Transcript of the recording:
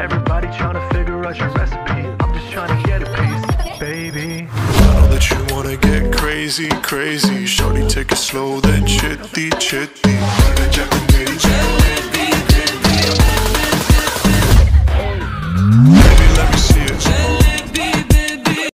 Everybody tryna figure out your recipe. I'm just tryna get a piece, baby. Now that you wanna get crazy, crazy, shorty, take it slow, then chitty, chitty.